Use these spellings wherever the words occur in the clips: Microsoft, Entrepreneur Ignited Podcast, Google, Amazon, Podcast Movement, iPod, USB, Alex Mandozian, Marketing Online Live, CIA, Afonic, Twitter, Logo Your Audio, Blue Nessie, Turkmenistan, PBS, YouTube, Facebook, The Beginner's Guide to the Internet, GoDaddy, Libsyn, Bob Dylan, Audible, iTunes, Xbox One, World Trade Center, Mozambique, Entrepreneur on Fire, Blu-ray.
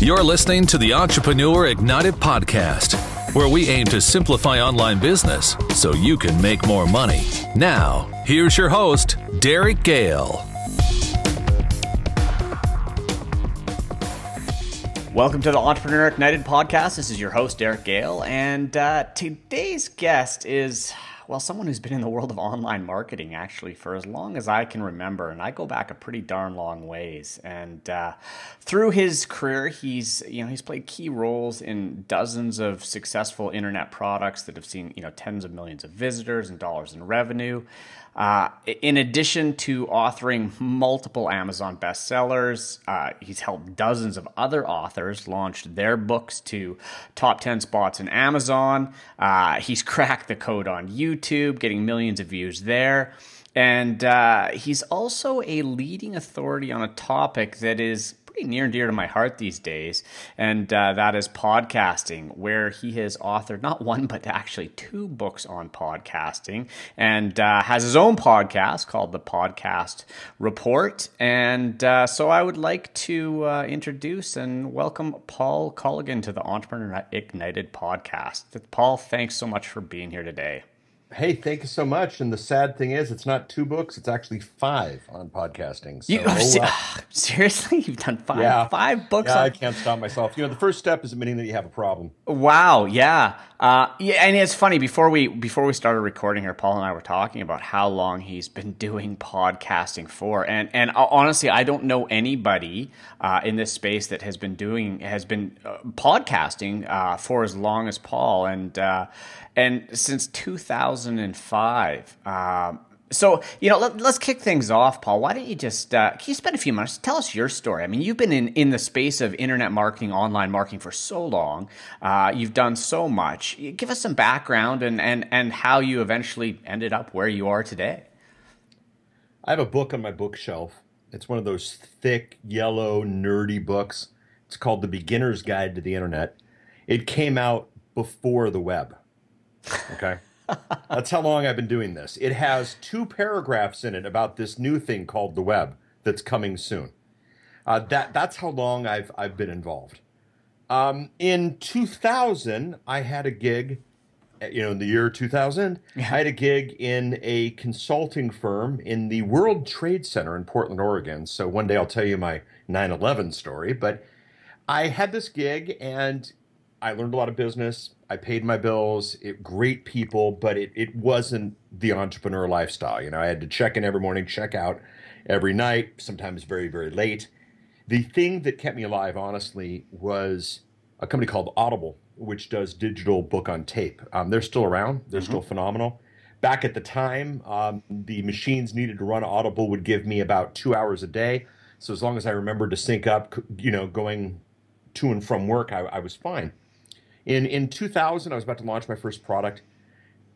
You're listening to the Entrepreneur Ignited Podcast, where we aim to simplify online business so you can make more money. Now, here's your host, Derek Gehl. Welcome to the Entrepreneur Ignited Podcast. This is your host, Derek Gehl, and today's guest is, well, someone who's been in the world of online marketing actually for as long as I can remember, and I go back a pretty darn long ways. And through his career, he's played key roles in dozens of successful internet products that have seen tens of millions of visitors and dollars in revenue. In addition to authoring multiple Amazon bestsellers, he's helped dozens of other authors launch their books to top 10 spots in Amazon. He's cracked the code on YouTube, getting millions of views there. And he's also a leading authority on a topic that is pretty near and dear to my heart these days, and that is podcasting, where he has authored not one but actually two books on podcasting, and has his own podcast called The Podcast Report. And so I would like to introduce and welcome Paul Colligan to the Entrepreneur Ignited Podcast. Paul, thanks so much for being here today. Hey, thank you so much. And the sad thing is, it's not two books; it's actually five on podcasting. So, seriously, you've done five? Yeah. Five books? Yeah, I can't stop myself. The first step is admitting that you have a problem. Wow. Yeah. And it's funny. Before we started recording here, Paul and I were talking about how long he's been doing podcasting for, and honestly, I don't know anybody in this space that has been podcasting for as long as Paul, and since 2005. So, let's kick things off, Paul. Why don't you just, can you spend a few minutes, tell us your story? I mean, you've been in the space of internet marketing, online marketing for so long. You've done so much. Give us some background and how you eventually ended up where you are today. I have a book on my bookshelf. It's one of those thick, yellow, nerdy books. It's called The Beginner's Guide to the Internet. It came out before the web. Okay. That's how long I've been doing this. It has two paragraphs in it about this new thing called the web that's coming soon. That's how long I've been involved. In 2000, I had a gig, in the year 2000, I had a gig in a consulting firm in the World Trade Center in Portland, Oregon. So one day I'll tell you my 9/11 story, but I had this gig and I learned a lot of business. I paid my bills, great people, but it wasn't the entrepreneur lifestyle. I had to check in every morning, check out every night, sometimes very, very late. The thing that kept me alive, honestly, was a company called Audible, which does digital book on tape. They're still around. They're still phenomenal. Back at the time, the machines needed to run Audible would give me about 2 hours a day. So as long as I remembered to sync up, going to and from work, I was fine. In 2000, I was about to launch my first product,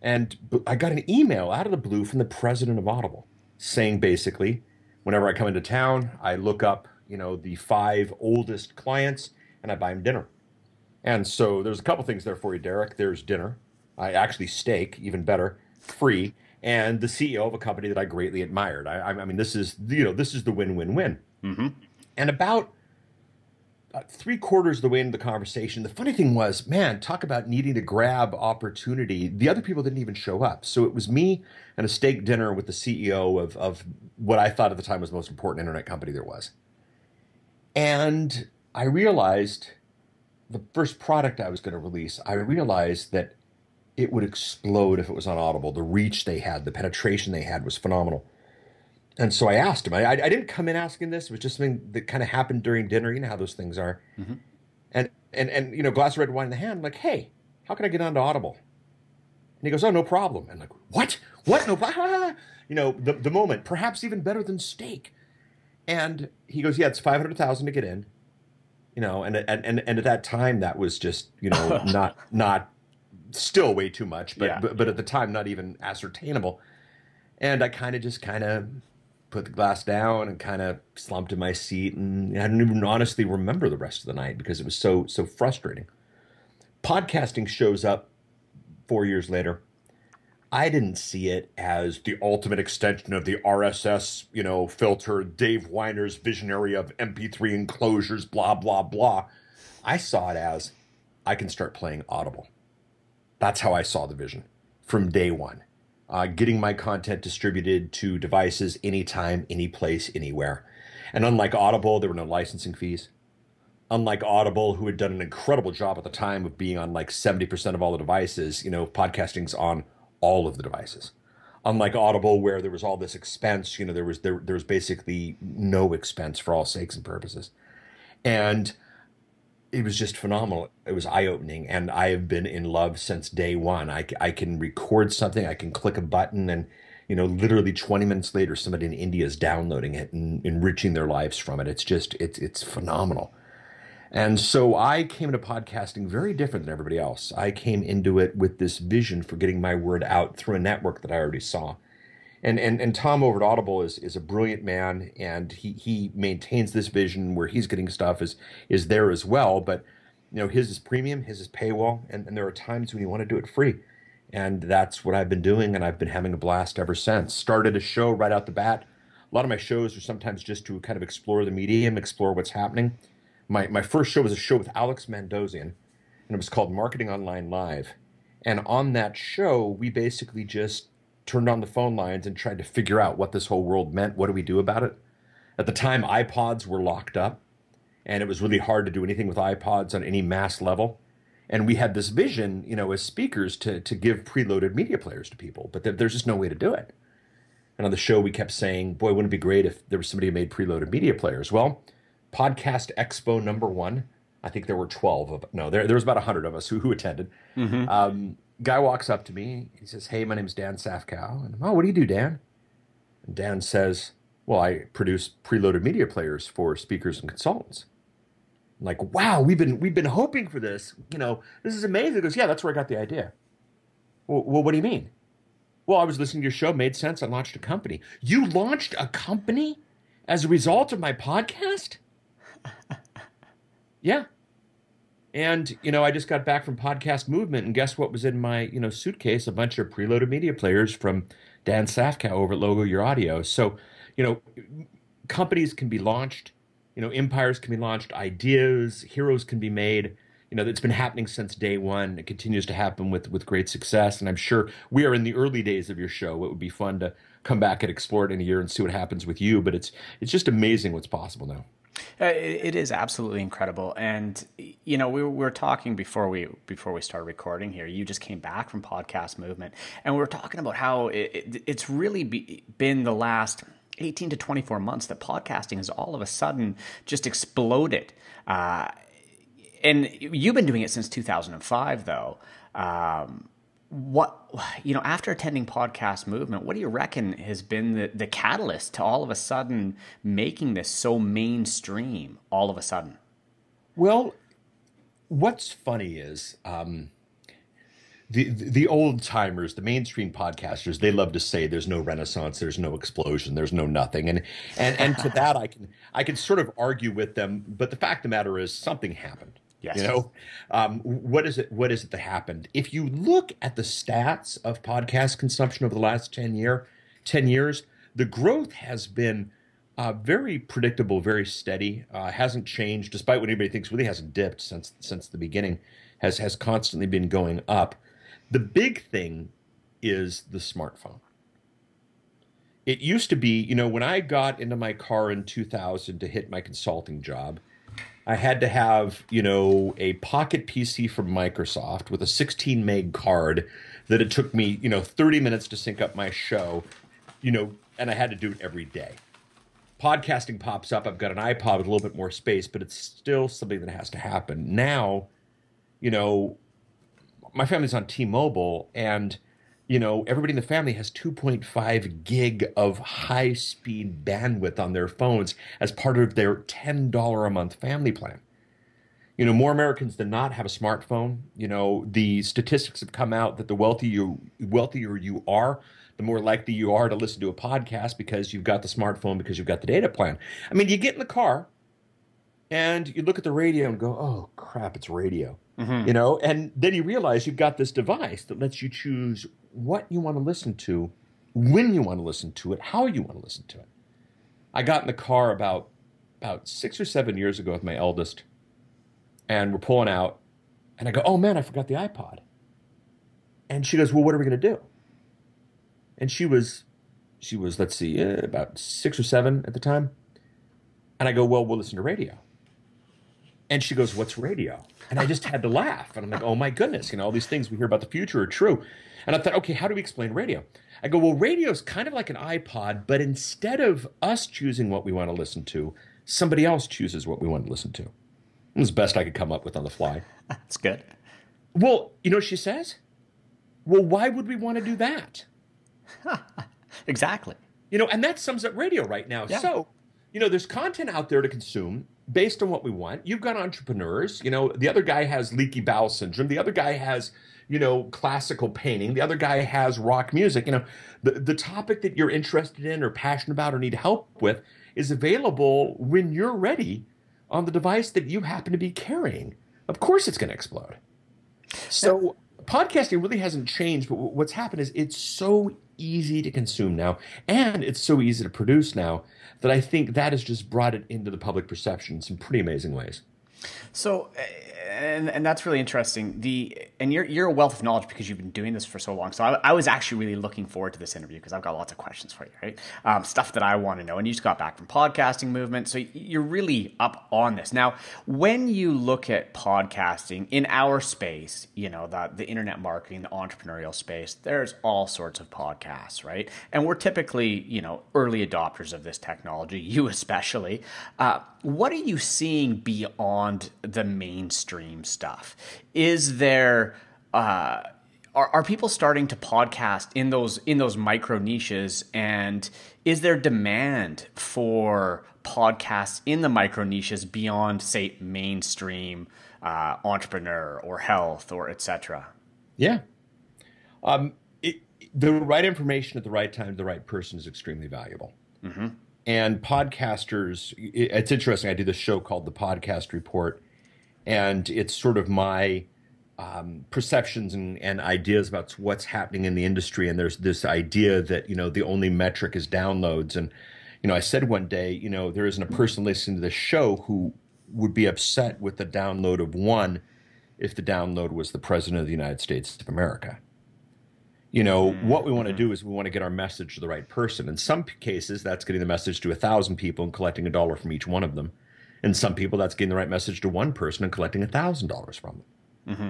and I got an email out of the blue from the president of Audible saying basically, whenever I come into town, I look up, the 5 oldest clients and I buy them dinner. And so there's a couple things there for you, Derek. There's dinner. I actually steak, even better, free, and the CEO of a company that I greatly admired. I mean, this is, this is the win-win-win. Mm-hmm. And about 3/4 of the way into the conversation, the funny thing was, man, talk about needing to grab opportunity. The other people didn't even show up. So it was me and a steak dinner with the CEO of what I thought at the time was the most important internet company there was. And I realized the first product I was going to release, I realized that it would explode if it was on Audible. The reach they had, the penetration they had was phenomenal. And so I asked him. I didn't come in asking this. It was just something that kind of happened during dinner. You know how those things are. Mm-hmm. And glass of red wine in the hand. I'm like, hey, how can I get onto Audible? And he goes, oh, no problem. And I'm like, what? What? No problem? The moment, perhaps even better than steak. And he goes, yeah, it's $500,000 to get in. And at that time, that was just not still way too much, but at the time, not even ascertainable. And I kind of put the glass down and kind of slumped in my seat, and I don't even honestly remember the rest of the night because it was so frustrating. Podcasting shows up 4 years later. I didn't see it as the ultimate extension of the RSS, filter, Dave Weiner's visionary of MP3 enclosures, blah, blah, blah. I saw it as I can start playing Audible. That's how I saw the vision from day one. Getting my content distributed to devices anytime, any place, anywhere. And unlike Audible, there were no licensing fees. Unlike Audible, who had done an incredible job at the time of being on like 70% of all the devices, podcasting's on all of the devices. Unlike Audible, where there was all this expense, there was basically no expense for all sakes and purposes. And it was just phenomenal. It was eye-opening, and I have been in love since day one. I can record something, I can click a button, and literally 20 minutes later, somebody in India is downloading it and enriching their lives from it. It's just, it's phenomenal. And so I came into podcasting very different than everybody else. I came into it with this vision for getting my word out through a network that I already saw. And Tom over at Audible is a brilliant man, and he maintains this vision where he's getting stuff is there as well. But his is premium, his is paywall, and there are times when you want to do it free. And that's what I've been doing, and I've been having a blast ever since. Started a show right out the bat. A lot of my shows are sometimes just to kind of explore the medium, explore what's happening. My first show was a show with Alex Mandozian, and it was called Marketing Online Live. And on that show, we basically just turned on the phone lines and tried to figure out what this whole world meant. What do we do about it? At the time, iPods were locked up, and it was really hard to do anything with iPods on any mass level. And we had this vision, as speakers to give preloaded media players to people, but there's just no way to do it. And on the show, we kept saying, boy, wouldn't it be great if there was somebody who made preloaded media players? Well, Podcast Expo #1, I think there were 12 of, no, there was about 100 of us who attended. Mm-hmm. Guy walks up to me. He says, hey, my name's Dan Safkow. And I'm, oh, what do you do, Dan? And Dan says, well, I produce preloaded media players for speakers and consultants. I'm like, wow, we've been hoping for this. This is amazing. He goes, yeah, that's where I got the idea. Well, what do you mean? Well, I was listening to your show. Made sense. I launched a company. You launched a company as a result of my podcast? Yeah. And, I just got back from Podcast Movement, and guess what was in my, suitcase? A bunch of preloaded media players from Dan Safkow over at Logo Your Audio. So, companies can be launched, empires can be launched, ideas, heroes can be made. It's been happening since day one. It continues to happen with great success. And I'm sure we are in the early days of your show. It would be fun to come back and explore it in a year and see what happens with you. But it's just amazing what's possible now. It is absolutely incredible. And, we were talking before we started recording here. You just came back from Podcast Movement, and we were talking about how it's really been the last 18 to 24 months that podcasting has all of a sudden just exploded. And you've been doing it since 2005, though. After attending Podcast Movement, what do you reckon has been the catalyst to all of a sudden making this so mainstream all of a sudden? Well, what's funny is the old timers, the mainstream podcasters, they love to say there's no renaissance, there's no explosion, there's no nothing. And to that I can sort of argue with them, but the fact of the matter is something happened. Yes. What is it that happened? If you look at the stats of podcast consumption over the last 10 years, the growth has been very predictable, very steady, hasn't changed, despite what anybody thinks. Really hasn't dipped since the beginning, has constantly been going up. The big thing is the smartphone. It used to be, when I got into my car in 2000 to hit my consulting job, I had to have, a pocket PC from Microsoft with a 16 meg card that it took me, 30 minutes to sync up my show, and I had to do it every day. Podcasting pops up. I've got an iPod with a little bit more space, but it's still something that has to happen. Now, my family's on T-Mobile, and, everybody in the family has 2.5 gig of high-speed bandwidth on their phones as part of their $10 a month family plan. More Americans than not have a smartphone. The statistics have come out that the wealthier you are, the more likely you are to listen to a podcast because you've got the smartphone, because you've got the data plan. You get in the car, and you look at the radio and go, oh, crap, it's radio. Mm-hmm. You know, and then you realize you've got this device that lets you choose what you want to listen to, when you want to listen to it, how you want to listen to it. I got in the car about 6 or 7 years ago with my eldest, and we're pulling out, and I go, oh, man, I forgot the iPod. And she goes, well, what are we going to do? And she was, let's see, about 6 or 7 at the time. And I go, well, we'll listen to radio. And she goes, what's radio? And I just had to laugh. And I'm like, oh, my goodness, you know, all these things we hear about the future are true. And I thought, okay, how do we explain radio? I go, well, radio is kind of like an iPod, but instead of us choosing what we want to listen to, somebody else chooses what we want to listen to. It was the best I could come up with on the fly. That's good. Well, you know, she says, well, why would we want to do that? Exactly. You know, and that sums up radio right now. Yeah. So, you know, there's content out there to consume based on what we want. You've got entrepreneurs. You know, the other guy has leaky bowel syndrome. The other guy has, you know, classical painting. The other guy has rock music. You know, the topic that you're interested in or passionate about or need help with is available when you're ready on the device that you happen to be carrying. Of course it's going to explode. So podcasting really hasn't changed, but what's happened is it's so easy to consume now, and it's so easy to produce now that I think that has just brought it into the public perception in some pretty amazing ways. So, and that's really interesting. And you're a wealth of knowledge because you've been doing this for so long. So I was actually really looking forward to this interview because I've got lots of questions for you, right? Stuff that I want to know. And you just got back from Podcasting Movement, so you're really up on this. Now, when you look at podcasting in our space, you know, the internet marketing, the entrepreneurial space, there's all sorts of podcasts, right? And we're typically, you know, early adopters of this technology. You especially. What are you seeing beyond the mainstream stuff? Is there are people starting to podcast in those micro niches, and is there demand for podcasts in the micro niches beyond, say, mainstream entrepreneur or health or etc.? Yeah, the right information at the right time to the right person is extremely valuable. Mm-hmm. And podcasters, it's interesting, I do this show called The Podcast Report, and it's sort of my perceptions and ideas about what's happening in the industry. And there's this idea that, you know, the only metric is downloads. And, you know, I said one day, you know, there isn't a person listening to this show who would be upset with the download of one if the download was the President of the United States of America. You know, what we want to do is we want to get our message to the right person. In some cases, that's getting the message to 1,000 people and collecting $1 from each one of them. In some people, that's getting the right message to one person and collecting $1,000 from them. Mm-hmm.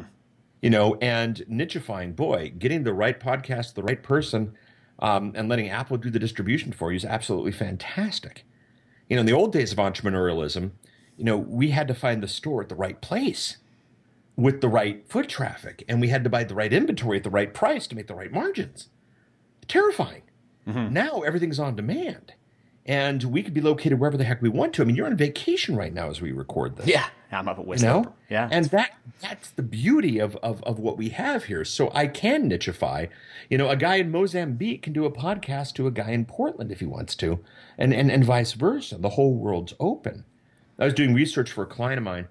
You know, and nichifying, boy, getting the right podcast to the right person and letting Apple do the distribution for you is absolutely fantastic. You know, in the old days of entrepreneurialism, you know, we had to find the store at the right place with the right foot traffic, and we had to buy the right inventory at the right price to make the right margins. Terrifying. Mm-hmm. Now everything's on demand, and we could be located wherever the heck we want to. I mean, you're on vacation right now as we record this. Yeah, I'm up at West Harbour. Yeah, and that's the beauty of what we have here. So I can nichify. You know, a guy in Mozambique can do a podcast to a guy in Portland if he wants to, and vice versa. The whole world's open. I was doing research for a client of mine,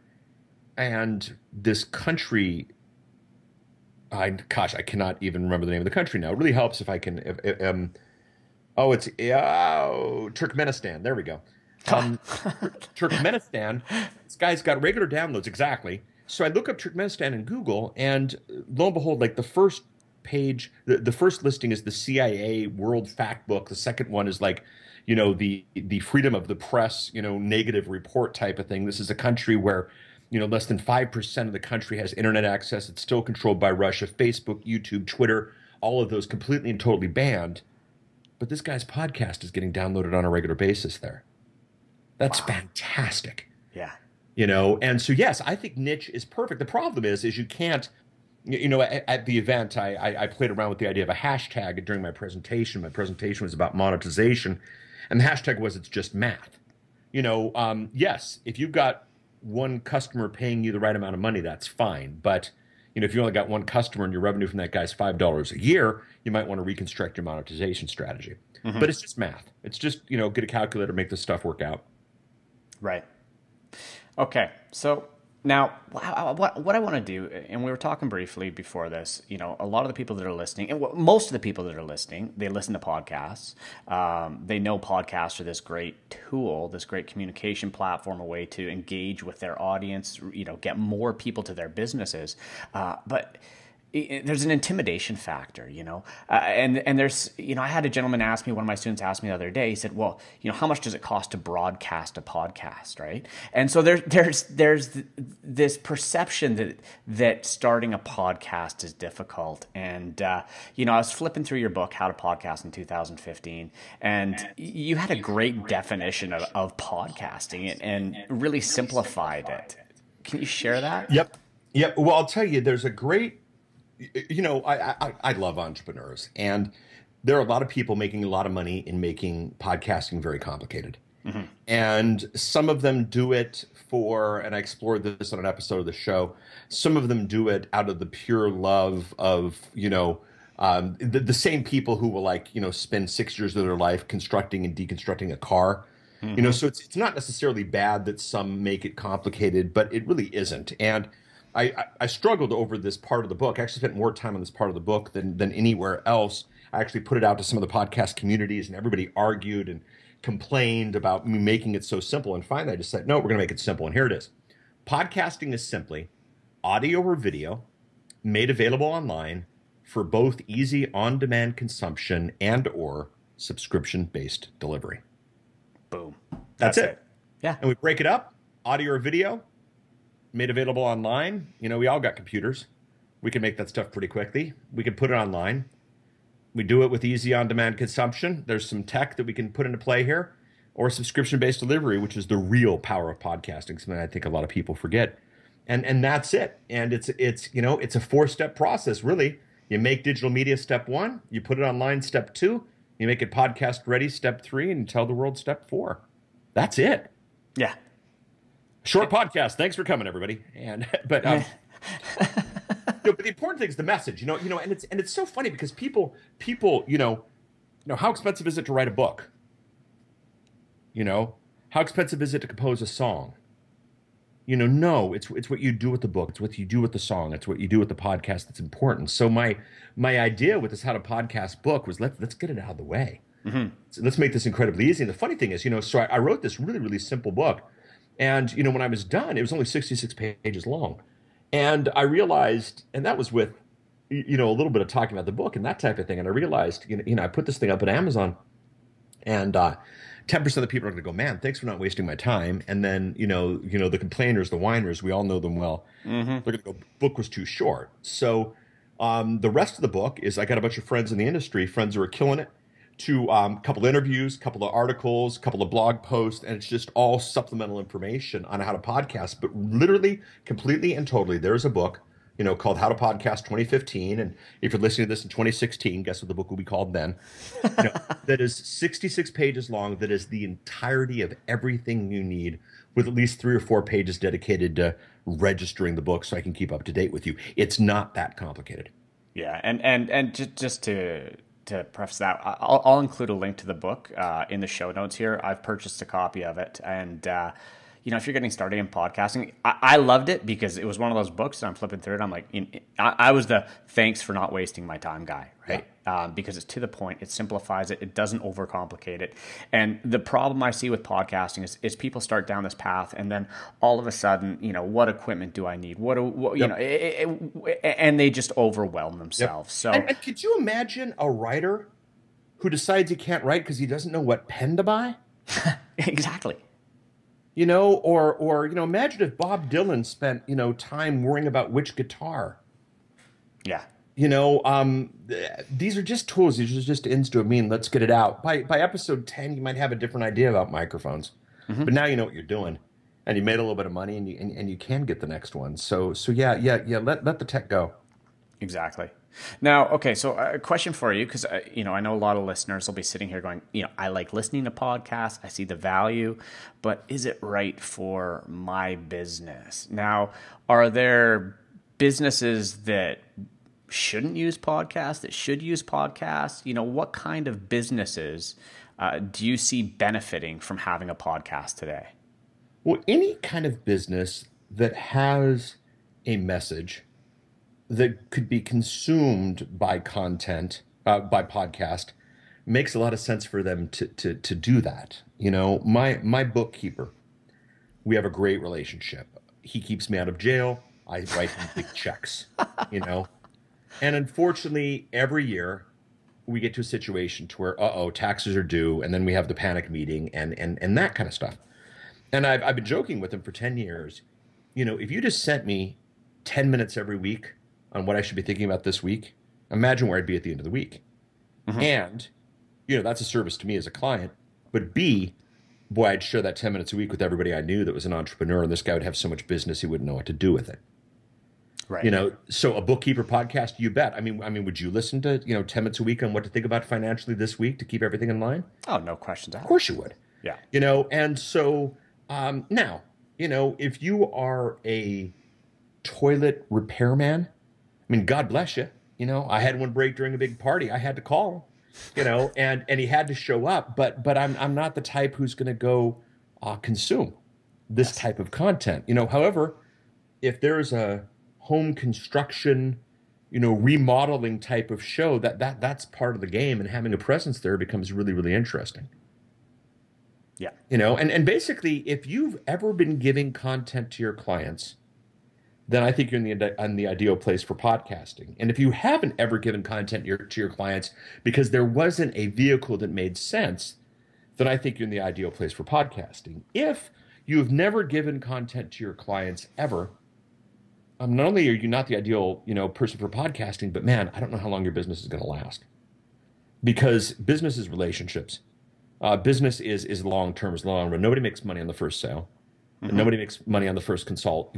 and this country, I cannot even remember the name of the country now. It really helps if I can. Turkmenistan. There we go. Turkmenistan. This guy's got regular downloads, exactly. So I look up Turkmenistan in Google, and lo and behold, like the first page, the first listing is the CIA World Factbook. The second one is like, you know, the freedom of the press, you know, negative report type of thing. This is a country where, you know, less than 5% of the country has internet access. It's still controlled by Russia. Facebook, YouTube, Twitter, all of those completely and totally banned. But this guy's podcast is getting downloaded on a regular basis there. That's fantastic. Yeah. You know, and so, yes, I think niche is perfect. The problem is you can't, you know, at the event, I played around with the idea of a hashtag during my presentation. My presentation was about monetization, and the hashtag was it's just math. You know, yes, if you've got one customer paying you the right amount of money, that's fine. But, you know, if you only got one customer and your revenue from that guy's $5 a year, you might want to reconstruct your monetization strategy. Mm-hmm. But it's just math. It's just, you know, get a calculator, make this stuff work out. Right. Okay, so now what I want to do, and we were talking briefly before this, you know, a lot of the people that are listening, and most of the people that are listening, they listen to podcasts. They know podcasts are this great tool, this great communication platform, a way to engage with their audience, you know, get more people to their businesses. But there's an intimidation factor, you know, and there's, you know, I had a gentleman ask me, one of my students asked me the other day, he said, well, you know, how much does it cost to broadcast a podcast, right? And so there's this perception that starting a podcast is difficult. And, you know, I was flipping through your book, How to Podcast in 2015, and you had a great definition of podcasting and really simplified it. Can you share that? Yep. Well, I'll tell you, there's a great, you know, I love entrepreneurs, and there are a lot of people making a lot of money in making podcasting very complicated. Mm-hmm. And some of them do it for, and I explored this on an episode of the show, some of them do it out of the pure love of, you know, the same people who will, like, you know, spend 6 years of their life constructing and deconstructing a car. Mm-hmm. You know, so it's not necessarily bad that some make it complicated, but it really isn't. And I struggled over this part of the book. I actually spent more time on this part of the book than anywhere else. I actually put it out to some of the podcast communities, and everybody argued and complained about me making it so simple. And finally, I just said, no, we're going to make it simple. And here it is. Podcasting is simply audio or video made available online for both easy on-demand consumption and or subscription-based delivery. Boom. That's it. Yeah. And we break it up, audio or video, made available online. You know, we all got computers. We can make that stuff pretty quickly. We can put it online. We do it with easy on-demand consumption. There's some tech that we can put into play here, or subscription-based delivery, which is the real power of podcasting, something I think a lot of people forget. And that's it. And it's you know, it's a four-step process, really. You make digital media, step one. You put it online, step two. You make it podcast ready, step three, and tell the world, step four. That's it. Yeah. Short podcast. Thanks for coming, everybody. But the important thing is the message. You know, and it's so funny because people, you know, how expensive is it to write a book? You know, how expensive is it to compose a song? You know, no, it's what you do with the book. It's what you do with the song. It's what you do with the podcast that's important. So my idea with this How to Podcast book was let's get it out of the way. Mm-hmm. So let's make this incredibly easy. And the funny thing is, you know, so I wrote this really, really simple book. And, you know, when I was done, it was only 66 pages long. And I realized, and that was with, you know, a little bit of talking about the book and that type of thing. And I realized, you know, I put this thing up at Amazon, and 10% of the people are going to go, man, thanks for not wasting my time. And then, you know, the complainers, the whiners, we all know them well. Mm-hmm. They're going to go, book was too short. So the rest of the book is I got a bunch of friends in the industry, friends who are killing it, to a couple of interviews, a couple of articles, a couple of blog posts, and it's just all supplemental information on how to podcast. But literally, completely and totally, there's a book, you know, called How to Podcast 2015. And if you're listening to this in 2016, guess what the book will be called then? You know, that is 66 pages long. That is the entirety of everything you need, with at least 3 or 4 pages dedicated to registering the book so I can keep up to date with you. It's not that complicated. Yeah, and just to preface that, I'll include a link to the book in the show notes here. I've purchased a copy of it. And, you know, if you're getting started in podcasting, I loved it because it was one of those books that I'm flipping through it. I'm like, I was the thanks for not wasting my time guy, right? Yeah. Because it's to the point. It simplifies it. It doesn't overcomplicate it. And the problem I see with podcasting is people start down this path, and then all of a sudden, you know, what equipment do I need? And they just overwhelm themselves. Yep. So, and could you imagine a writer who decides he can't write because he doesn't know what pen to buy? Exactly. You know, or you know, imagine if Bob Dylan spent, you know, time worrying about which guitar. Yeah. You know, these are just tools. These are just ends to a mean. Let's get it out. By episode 10, you might have a different idea about microphones. Mm-hmm. But now you know what you're doing, and you made a little bit of money, and you can get the next one. So yeah. Let the tech go. Exactly. Now, okay, so a question for you, because, you know, I know a lot of listeners will be sitting here going, you know, I like listening to podcasts. I see the value, but is it right for my business? Now, are there businesses that shouldn't use podcasts, that should use podcasts? You know, what kind of businesses do you see benefiting from having a podcast today? Well, any kind of business that has a message that could be consumed by content, by podcast, makes a lot of sense for them to do that. You know, my bookkeeper, we have a great relationship. He keeps me out of jail. I write him big checks, you know. And unfortunately, every year we get to a situation to where, uh-oh, taxes are due, and then we have the panic meeting and that kind of stuff. And I've been joking with him for 10 years. You know, if you just sent me 10 minutes every week on what I should be thinking about this week, imagine where I'd be at the end of the week. Mm-hmm. And, you know, that's a service to me as a client. But B, boy, I'd share that 10 minutes a week with everybody I knew that was an entrepreneur, and this guy would have so much business he wouldn't know what to do with it. Right. You know, so a bookkeeper podcast, you bet. I mean, would you listen to, you know, 10 minutes a week on what to think about financially this week to keep everything in line? Oh, no questions asked. Of course you would. Yeah. You know, and so now, you know, if you are a toilet repairman, I mean, God bless you. You know, I had one break during a big party. I had to call, you know, and he had to show up. But I'm not the type who's going to go consume this type of content. You know, however, if there's a home construction, you know, remodeling type of show, that's part of the game, and having a presence there becomes really, really interesting. Yeah. You know, and basically, if you've ever been giving content to your clients, then I think you're in the ideal place for podcasting. And if you haven't ever given content to your clients because there wasn't a vehicle that made sense, then I think you're in the ideal place for podcasting. If you've never given content to your clients ever, not only are you not the ideal, you know, person for podcasting, but man, I don't know how long your business is going to last, because business is relationships. Business is long term, is long run. Nobody makes money on the first sale. Mm-hmm. Nobody makes money on the first consultation.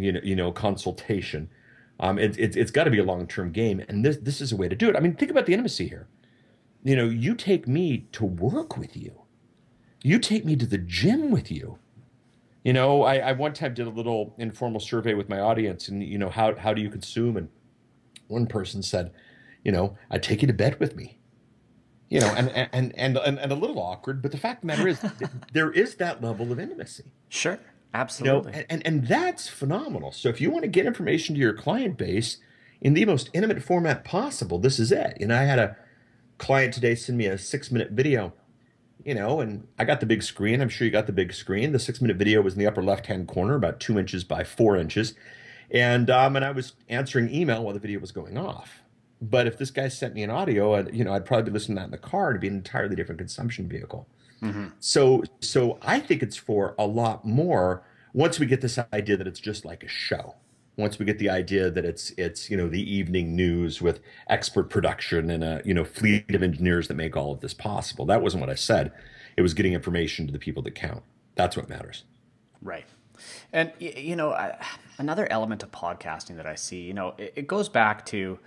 It's got to be a long term game, and this is a way to do it. I mean, think about the intimacy here. You know, you take me to work with you. You take me to the gym with you. You know, I one time did a little informal survey with my audience, and, you know, how do you consume? And one person said, you know, I take you to bed with me. You know, and a little awkward, but the fact of the matter is there is that level of intimacy. Sure, absolutely. You know, and that's phenomenal. So if you want to get information to your client base in the most intimate format possible, this is it. And I had a client today send me a 6-minute video. You know, and I got the big screen. I'm sure you got the big screen. The 6-minute video was in the upper left-hand corner, about 2 inches by 4 inches. And I was answering email while the video was going off. But if this guy sent me an audio, you know, I'd probably be listening to that in the car. It'd be an entirely different consumption vehicle. Mm-hmm. So I think it's for a lot more once we get this idea that it's just like a show. Once we get the idea that it's you know, the evening news with expert production and a, you know, fleet of engineers that make all of this possible. That wasn't what I said. It was getting information to the people that count. That's what matters. Right. And, you know, another element of podcasting that I see, you know, it goes back to,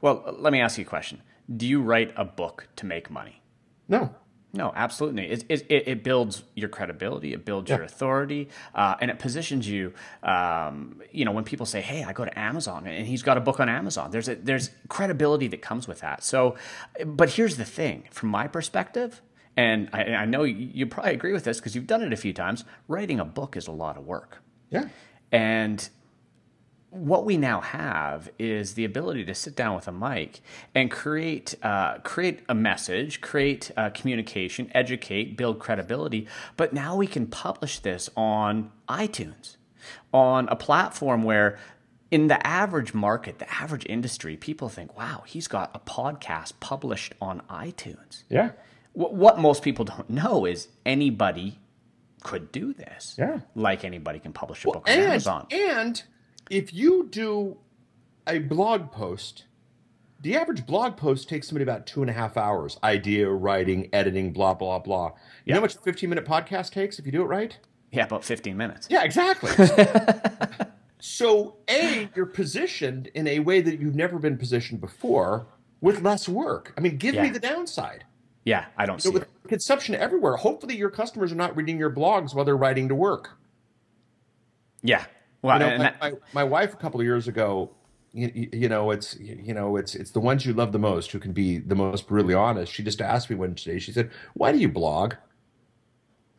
well, let me ask you a question. Do you write a book to make money? No. No, absolutely. It builds your credibility, it builds your authority, and it positions you. You know, when people say, "Hey, I go to Amazon, and he's got a book on Amazon," there's credibility that comes with that. So, but here's the thing, from my perspective, and I know you probably agree with this because you've done it a few times. Writing a book is a lot of work. Yeah, and what we now have is the ability to sit down with a mic and create a message, create communication, educate, build credibility. But now we can publish this on iTunes, on a platform where in the average market, the average industry, people think, wow, he's got a podcast published on iTunes. Yeah. What most people don't know is anybody could do this. Yeah. Like anybody can publish a book on Amazon. And if you do a blog post, the average blog post takes somebody about 2.5 hours. Idea, writing, editing, blah, blah, blah. You know how much a 15-minute podcast takes if you do it right? Yeah, about 15 minutes. Yeah, exactly. So, A, you're positioned in a way that you've never been positioned before with less work. I mean, give me the downside. Yeah, I don't see it. With consumption everywhere, hopefully your customers are not reading your blogs while they're riding to work. Yeah. Well, you know, my wife a couple of years ago, it's the ones you love the most who can be the most brutally honest. She just asked me one day. She said, "Why do you blog?"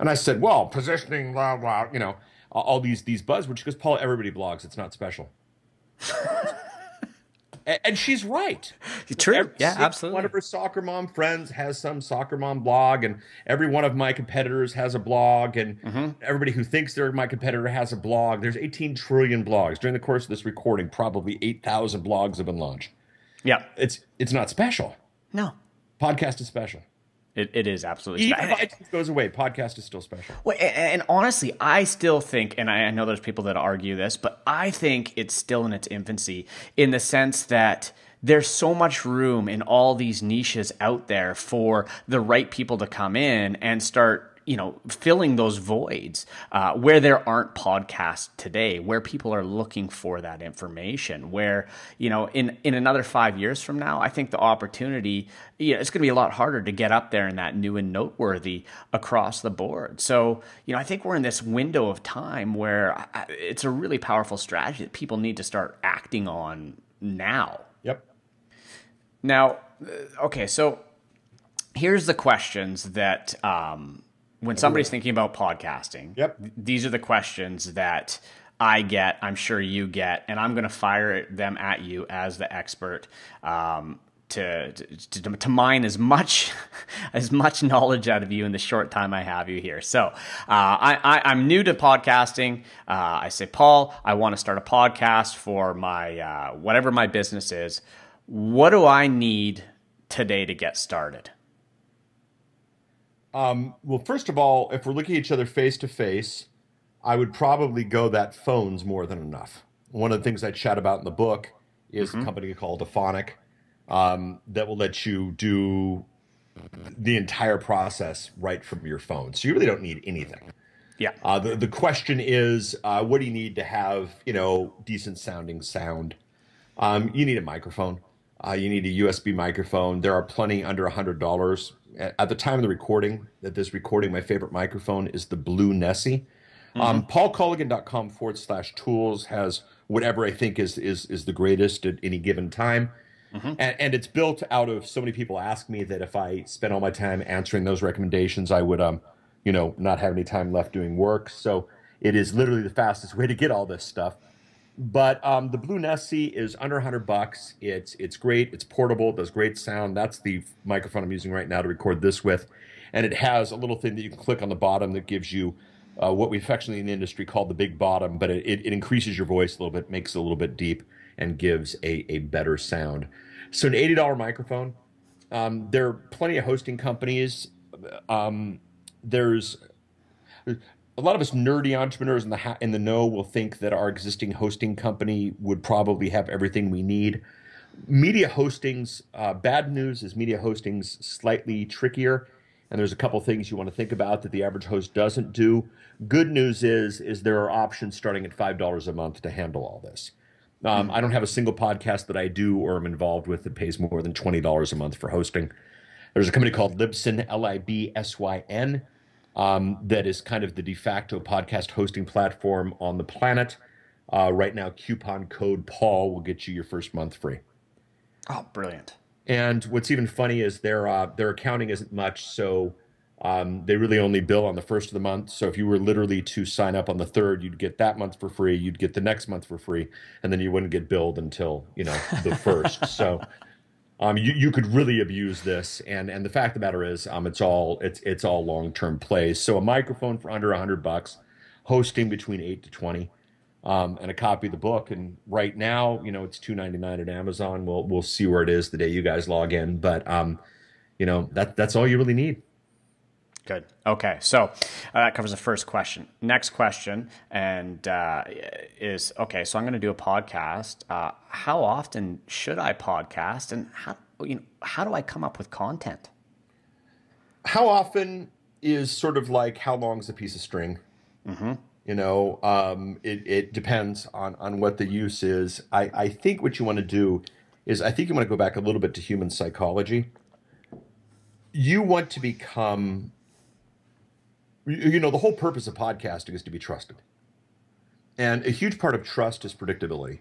And I said, "Well, positioning, blah blah." You know, all these buzzwords. She goes, Paul, everybody blogs. It's not special. And she's right. True. Yeah, absolutely. One of her soccer mom friends has some soccer mom blog, and every one of my competitors has a blog, and everybody who thinks they're my competitor has a blog. There's 18 trillion blogs. During the course of this recording, probably 8,000 blogs have been launched. Yeah. It's not special. No. Podcast is special. It is absolutely special. Even if iTunes goes away, podcast is still special. Well, and honestly, I still think, and I know there's people that argue this, but I think it's still in its infancy in the sense that there's so much room in all these niches out there for the right people to come in and start, you know, filling those voids where there aren't podcasts today, where people are looking for that information, where, you know, in another 5 years from now, I think the opportunity, you know, it's going to be a lot harder to get up there in that new and noteworthy across the board. So, you know, I think we're in this window of time where it's a really powerful strategy that people need to start acting on now. Yep. Now, okay, so here's the questions that, when somebody's thinking about podcasting, these are the questions that I get, I'm sure you get, and I'm going to fire them at you as the expert to mine as much knowledge out of you in the short time I have you here. So I'm new to podcasting. I say, Paul, I want to start a podcast for my whatever my business is. What do I need today to get started? Well, first of all, if we're looking at each other face to face, I would probably go that phone's more than enough. One of the things I chat about in the book is a company called Afonic that will let you do the entire process right from your phone. So you really don't need anything. Yeah. The question is, what do you need to have, you know, decent sounding sound? You need a microphone. You need a USB microphone. There are plenty under $100. At the time of the recording, my favorite microphone is the Blue Nessie. PaulColligan.com/tools has whatever I think is the greatest at any given time. And it's built out of so many people ask me that if I spent all my time answering those recommendations, I would, you know, not have any time left doing work. So it is literally the fastest way to get all this stuff. But the Blue Nessie is under $100. It's great. It's portable. It does great sound. That's the microphone I'm using right now to record this with. And it has a little thing that you can click on the bottom that gives you what we affectionately in the industry call the big bottom. But it increases your voice a little bit, makes it a little bit deep, and gives a better sound. So an $80 microphone. There are plenty of hosting companies. There's a lot of us nerdy entrepreneurs in the know will think that our existing hosting company would probably have everything we need. Media hosting's bad news is media hosting's slightly trickier, and there's a couple things you want to think about that the average host doesn't do. Good news is there are options starting at $5 a month to handle all this. I don't have a single podcast that I do or am involved with that pays more than $20 a month for hosting. There's a company called Libsyn, Libsyn. That is kind of the de facto podcast hosting platform on the planet. Right now, coupon code Paul will get you your first month free. Oh, brilliant. And what's even funny is their accounting isn't much, so they really only bill on the first of the month. So if you were literally to sign up on the 3rd, you'd get that month for free, you'd get the next month for free, and then you wouldn't get billed until, you know, the 1st. So you could really abuse this, and the fact of the matter is, it's all long-term plays. So a microphone for under $100, hosting between $8 to $20, and a copy of the book. And right now, you know, it's $2.99 at Amazon. We'll see where it is the day you guys log in, but you know, that's all you really need. Good. Okay, so that covers the first question. Next question is, okay, so I'm going to do a podcast. How often should I podcast, and how do I come up with content? How often is sort of like how long is a piece of string? You know, it depends on what the use is. I think what you want to do is you want to go back a little bit to human psychology. You want to become... You know, the whole purpose of podcasting is to be trusted. And a huge part of trust is predictability.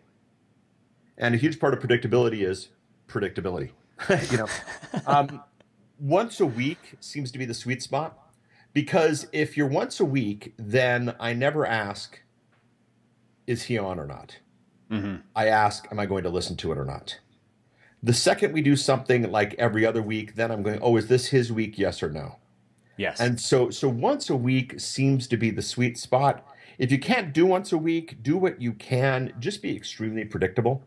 And a huge part of predictability is predictability. Once a week seems to be the sweet spot. Because if you're once a week, then I never ask, is he on or not? Mm-hmm. I ask, am I going to listen to it or not? The second we do something like every other week, then I'm going, oh, is this his week? Yes or no? Yes. And so once a week seems to be the sweet spot. If you can't do once a week, do what you can. Just be extremely predictable.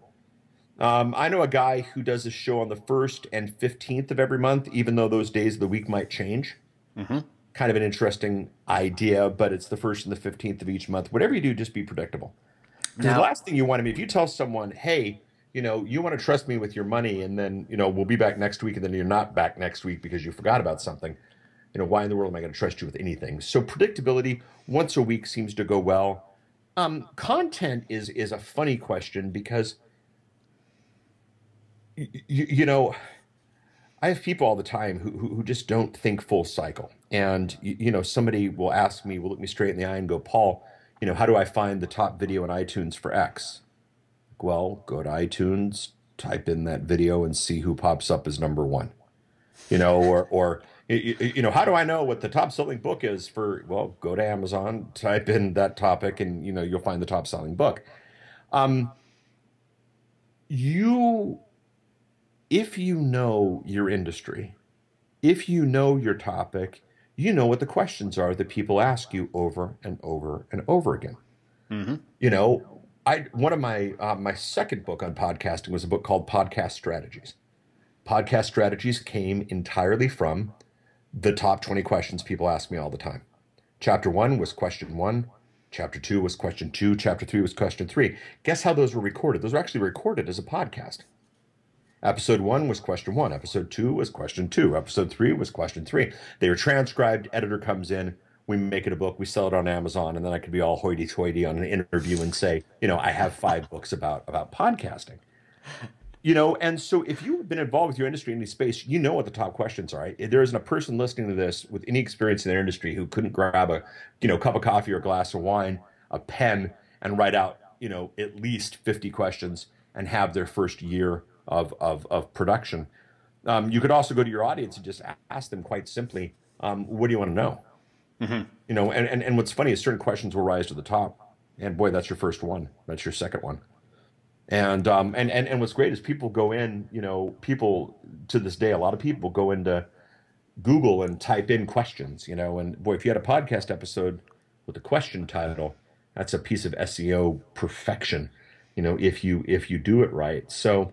I know a guy who does a show on the 1st and 15th of every month, even though those days of the week might change. Mm-hmm. Kind of an interesting idea, but it's the 1st and the 15th of each month. Whatever you do, just be predictable. Now, the last thing you want to be, if you tell someone, hey, you know, you want to trust me with your money, and then, you know, we'll be back next week, and then you're not back next week because you forgot about something. You know, why in the world am I going to trust you with anything? So predictability once a week seems to go well. Content is a funny question because, you know, I have people all the time who just don't think full cycle. And, you know, somebody will ask me, will look me straight in the eye and go, Paul, you know, how do I find the top video on iTunes for X? Well, go to iTunes, type in that video and see who pops up as number one, you know, or you know, how do I know what the top selling book is for? Well, go to Amazon, type in that topic, and, you know, you'll find the top selling book. If you know your industry, if you know your topic, you know what the questions are that people ask you over and over and over again. Mm-hmm. You know, my second book on podcasting was a book called Podcast Strategies. Podcast Strategies came entirely from the top 20 questions people ask me all the time. Chapter 1 was question 1. Chapter 2 was question 2. Chapter 3 was question 3. Guess how those were recorded? Those were actually recorded as a podcast. Episode 1 was question 1. Episode 2 was question 2. Episode 3 was question 3. They were transcribed. Editor comes in. We make it a book. We sell it on Amazon. And then I could be all hoity-toity on an interview and say, you know, I have 5 books about podcasting. You know, and so if you've been involved with your industry in any space, you know what the top questions are. Right? There isn't a person listening to this with any experience in their industry who couldn't grab a, you know, cup of coffee or a glass of wine, a pen, and write out, you know, at least 50 questions and have their first year of production. You could also go to your audience and just ask them quite simply, what do you want to know? Mm-hmm. You know, and what's funny is certain questions will rise to the top. And boy, that's your first one. That's your second one. And what's great is people go in, you know, people to this day, a lot of people go into Google and type in questions, you know, and boy, if you had a podcast episode with a question title, that's a piece of SEO perfection, you know, if you do it right. So,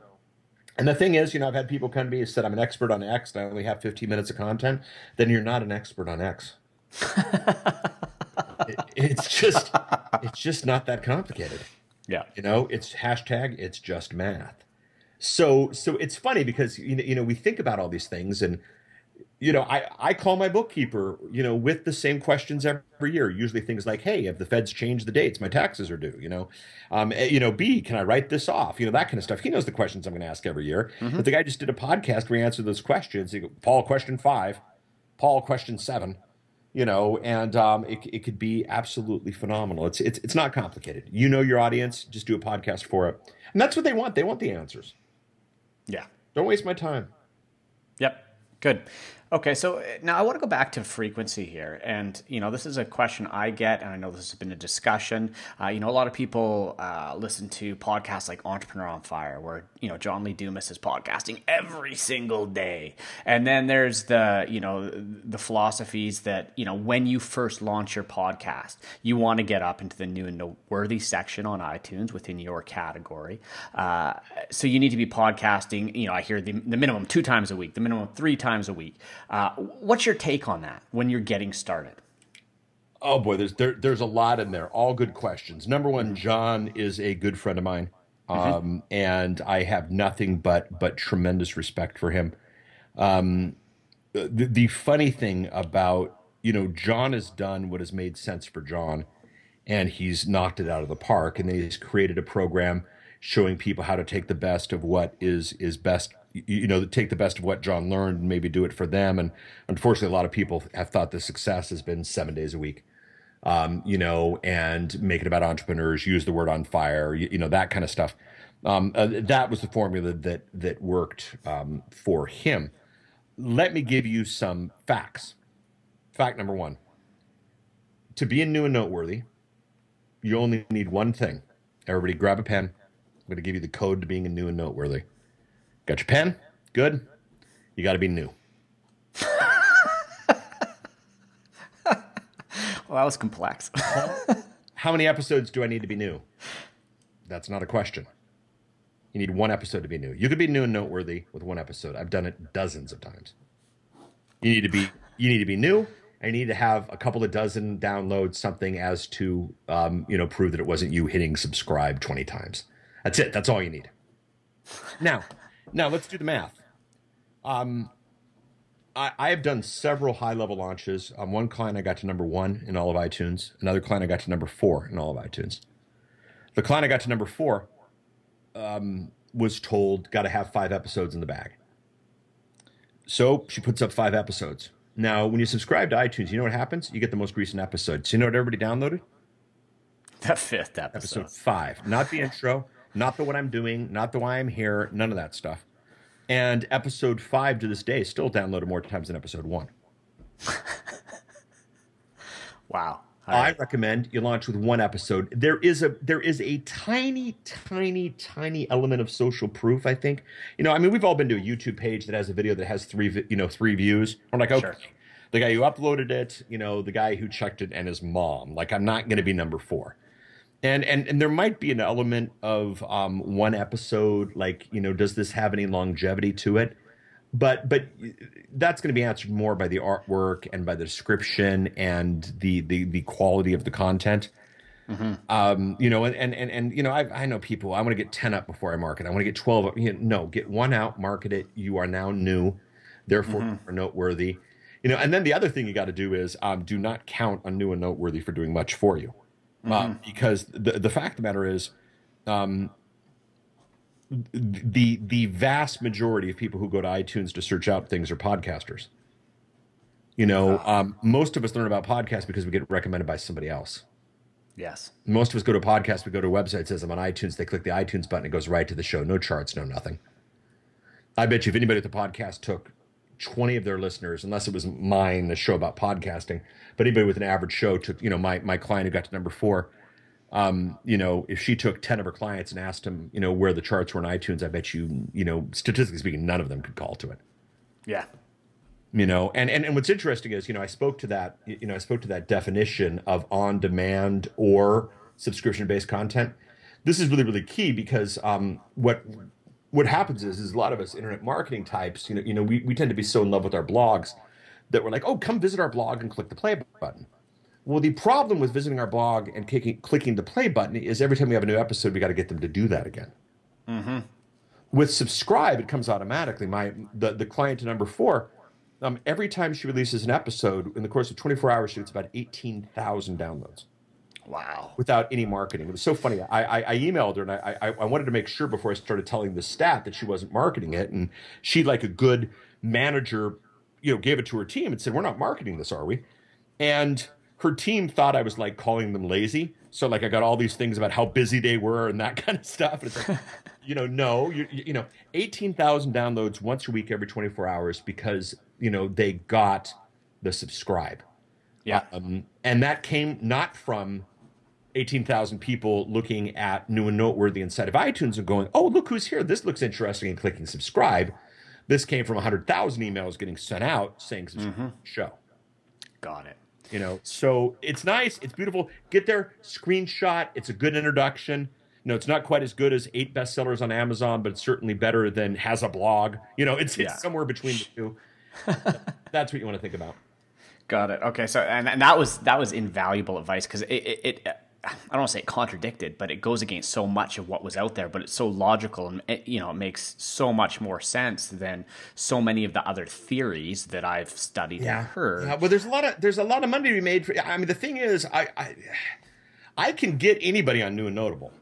and the thing is, you know, I've had people come to me and said, I'm an expert on X and I only have 15 minutes of content. Then you're not an expert on X. It's just not that complicated. Yeah. You know, it's hashtag, it's just math. So it's funny because, you know, we think about all these things and, you know, I call my bookkeeper, you know, with the same questions every year, usually things like, hey, have the feds changed the dates? My taxes are due, you know. You know, B, can I write this off? You know, that kind of stuff. He knows the questions I'm going to ask every year. Mm-hmm. But the guy just did a podcast where he answered those questions. He go, Paul, question 5. Paul, question 7. You know, and it could be absolutely phenomenal. It's not complicated. You know your audience. Just do a podcast for it. And that's what they want. They want the answers. Yeah. Don't waste my time. Yep. Good. Okay, so now I want to go back to frequency here. And, you know, this is a question I get, and I know this has been a discussion. You know, a lot of people listen to podcasts like Entrepreneur on Fire, where, you know, John Lee Dumas is podcasting every single day. And then there's the, you know, the philosophies that, you know, when you first launch your podcast, you want to get up into the new and noteworthy section on iTunes within your category. So you need to be podcasting, you know, I hear the minimum 2 times a week, the minimum 3 times a week. What's your take on that when you're getting started? Oh boy, there's a lot in there. All good questions. Number one, John is a good friend of mine, and I have nothing but tremendous respect for him. The funny thing about, you know, John has done what has made sense for John, and he's knocked it out of the park, and then he's created a program showing people how to take the best of what is best. You know, take the best of what John learned and maybe do it for them. And unfortunately, a lot of people have thought the success has been 7 days a week, you know, and make it about entrepreneurs, use the word on fire, you know, that kind of stuff. That was the formula that worked for him. Let me give you some facts. Fact number one, to be new and noteworthy, you only need one thing. Everybody grab a pen. I'm going to give you the code to being new and noteworthy. Got your pen? Good. You got to be new. Well, that was complex. How many episodes do I need to be new? That's not a question. You need one episode to be new. You could be new and noteworthy with one episode. I've done it dozens of times. You need to be new, and you need to have a couple of dozen downloads, something as to prove that it wasn't you hitting subscribe 20 times. That's it. That's all you need. Now let's do the math. I have done several high-level launches. On one client, I got to number 1 in all of iTunes. Another client, I got to number 4 in all of iTunes. The client I got to number 4 was told, got to have 5 episodes in the bag. So she puts up 5 episodes. Now, when you subscribe to iTunes, you know what happens? You get the most recent episode. So you know what everybody downloaded? The 5th episode. Episode 5. Not the intro, not the what I'm doing, not the why I'm here, none of that stuff. And episode 5 to this day is still downloaded more times than episode 1. Wow. Right. I recommend you launch with one episode. There is a tiny element of social proof, I think. You know, I mean, we've all been to a YouTube page that has a video that has three views. I'm like, okay, sure. The guy who uploaded it, you know, the guy who checked it, and his mom. Like, I'm not going to be number 4. And there might be an element of one episode, like, you know, does this have any longevity to it? But that's going to be answered more by the artwork and by the description and the quality of the content. Mm-hmm. I know people, I want to get 10 up before I market. I want to get 12 up. You know, no, get 1 out, market it. You are now new. Therefore, mm-hmm. you are noteworthy. You know, and then the other thing you got to do is do not count on new and noteworthy for doing much for you. Mm-hmm. Because the fact of the matter is the vast majority of people who go to iTunes to search out things are podcasters. You know, most of us learn about podcasts because we get recommended by somebody else. Yes. Most of us go to podcasts. We go to a website that says I'm on iTunes. They click the iTunes button. It goes right to the show. No charts, no nothing. I bet you if anybody at the podcast took 20 of their listeners, unless it was mine, a show about podcasting, but anybody with an average show took, you know, my client who got to number 4, if she took 10 of her clients and asked them, you know, where the charts were on iTunes, I bet you, you know, statistically speaking, none of them could call to it. Yeah. You know, and what's interesting is, you know, I spoke to that definition of on-demand or subscription-based content. This is really, really key because what happens is a lot of us internet marketing types, you know, we tend to be so in love with our blogs that we're like, oh, come visit our blog and click the play button. Well, the problem with visiting our blog and clicking the play button is every time we have a new episode, we got to get them to do that again. Mm-hmm. With subscribe, it comes automatically. The client to number 4, every time she releases an episode, in the course of 24 hours, she gets about 18,000 downloads. Wow. Without any marketing. It was so funny. I emailed her, and I wanted to make sure before I started telling the stat that she wasn't marketing it. And she, like a good manager, you know, gave it to her team and said, we're not marketing this, are we? And her team thought I was, like, calling them lazy. So, like, I got all these things about how busy they were and that kind of stuff. And it's like, you know, no. You know, 18,000 downloads once a week every 24 hours because, you know, they got the subscribe. Yeah. And that came not from 18,000 people looking at new and noteworthy inside of iTunes and going, oh, look who's here. This looks interesting, and clicking subscribe. This came from 100,000 emails getting sent out saying subscribe to the show. Got it. You know, so it's nice. It's beautiful. Get there. Screenshot. It's a good introduction. You know, it's not quite as good as 8 bestsellers on Amazon, but it's certainly better than has a blog. You know, it's somewhere between the two. That's what you want to think about. Got it. Okay. So, and that was invaluable advice because it I don't want to say it contradicted, but it goes against so much of what was out there, but it's so logical and it, you know, it makes so much more sense than so many of the other theories that I've studied and heard. Yeah. Well, there's a lot of money to be made. The thing is, I can get anybody on new and notable.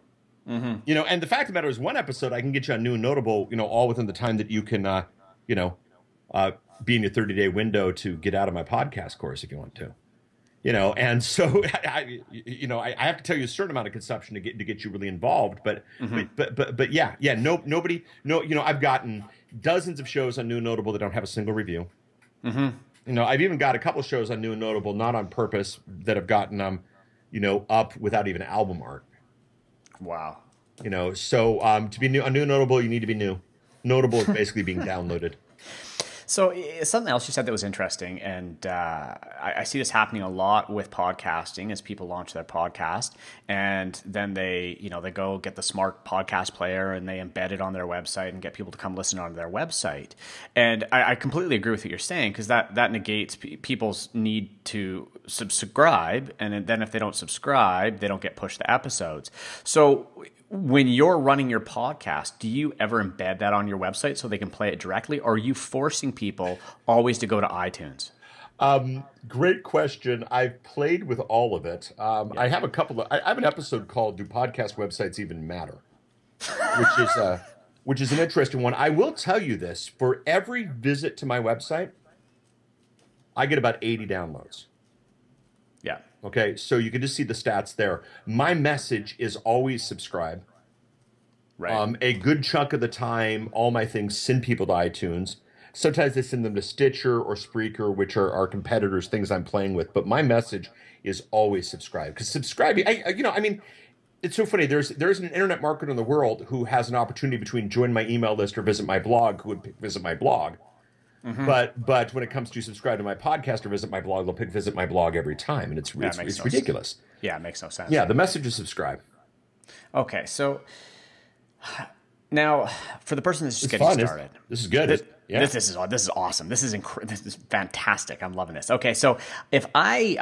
Mm-hmm. You know, and the fact of the matter is, one episode I can get you on new and notable, you know, all within the time that you can, be in your 30-day window to get out of my podcast course if you want to, you know. And so, I have to tell you a certain amount of consumption to get you really involved. But mm-hmm. but yeah. I've gotten dozens of shows on new and notable that don't have a single review. Mm-hmm. You know, I've even got a couple shows on New and Notable, not on purpose, that have gotten you know, up without even album art. Wow. You know, so to be new on New and Notable, you need to be new. Notable is basically being downloaded. So something else you said that was interesting, and I see this happening a lot with podcasting as people launch their podcast, and then they, you know, they go get the smart podcast player and they embed it on their website and get people to come listen on their website. And I completely agree with what you're saying, because that negates people's need to subscribe, and then if they don't subscribe, they don't get pushed to episodes. So when you're running your podcast, do you ever embed that on your website so they can play it directly, or are you forcing people always to go to iTunes? Great question. I've played with all of it. Yeah. I have a couple of, I have an episode called "Do Podcast Websites Even Matter?" Which is an interesting one. I will tell you this, for every visit to my website, I get about 80 downloads. Yeah. Okay, so you can just see the stats there. My message is always subscribe. Right. A good chunk of the time, all my things send people to iTunes. Sometimes they send them to Stitcher or Spreaker, which are our competitors, things I'm playing with. But my message is always subscribe, because subscribing, you know, I mean, it's so funny. There's an internet marketer in the world who has an opportunity between join my email list or visit my blog, who would pick visit my blog. Mm-hmm. But when it comes to subscribe to my podcast or visit my blog, they'll pick visit my blog every time, and it's ridiculous. Sense. Yeah, it makes no sense. Yeah, the message is subscribe. Okay, so now for the person that's just getting started, this is good. This is awesome. This is fantastic. I'm loving this. Okay, so if I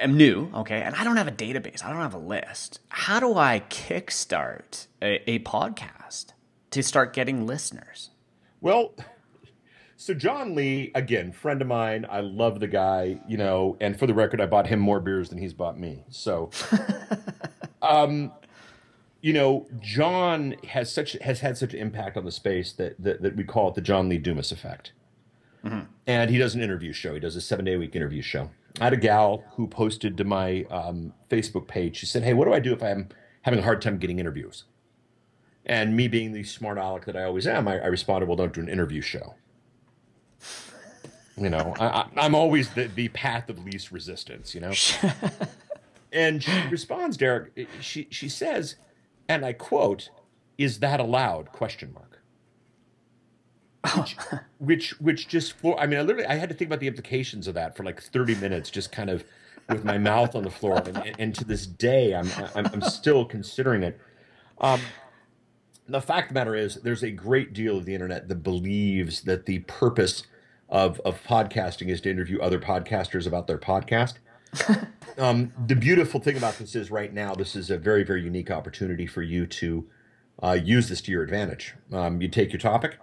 am new, okay, and I don't have a database, I don't have a list, how do I kickstart a podcast to start getting listeners? Well, so John Lee, again, friend of mine, I love the guy, you know, and for the record, I bought him more beers than he's bought me. So, you know, John has had such an impact on the space that we call it the John Lee Dumas effect. Mm-hmm. And he does an interview show. He does a 7-day-a-week interview show. I had a gal who posted to my Facebook page. She said, "Hey, what do I do if I'm having a hard time getting interviews?" And me being the smart aleck that I always am, I responded, "Well, don't do an interview show." You know, I'm always the path of least resistance, you know. And she responds, Derek, she says, and I quote, "Is that allowed?" question mark. Which just, I mean, I had to think about the implications of that for like 30 minutes, just kind of with my mouth on the floor. And to this day, I'm still considering it. The fact of the matter is, there's a great deal of the internet that believes that the purpose of podcasting is to interview other podcasters about their podcast. The beautiful thing about this is right now, this is a very, very unique opportunity for you to use this to your advantage. You take your topic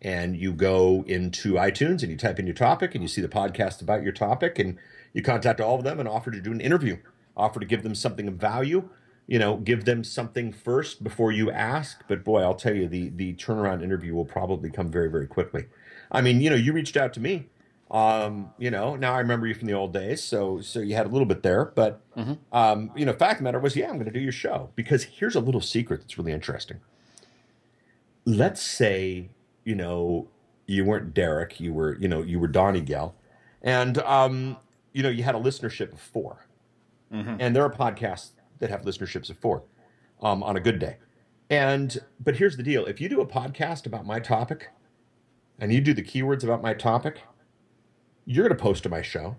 and you go into iTunes and you type in your topic and you see the podcast about your topic and you contact all of them and offer to do an interview, offer to give them something of value, you know, give them something first before you ask. But boy, I'll tell you, the turnaround interview will probably come very, very quickly. I mean, you know, you reached out to me, you know, now I remember you from the old days. So you had a little bit there, but, mm-hmm. You know, fact of the matter was, yeah, I'm going to do your show, because here's a little secret that's really interesting. Let's say, you know, you weren't Derek, you were Donnie Gell, and, you know, you had a listenership of 4, mm-hmm. and there are podcasts that have listenerships of 4, on a good day. But here's the deal. If you do a podcast about my topic, and you do the keywords about my topic, you're going to post to my show.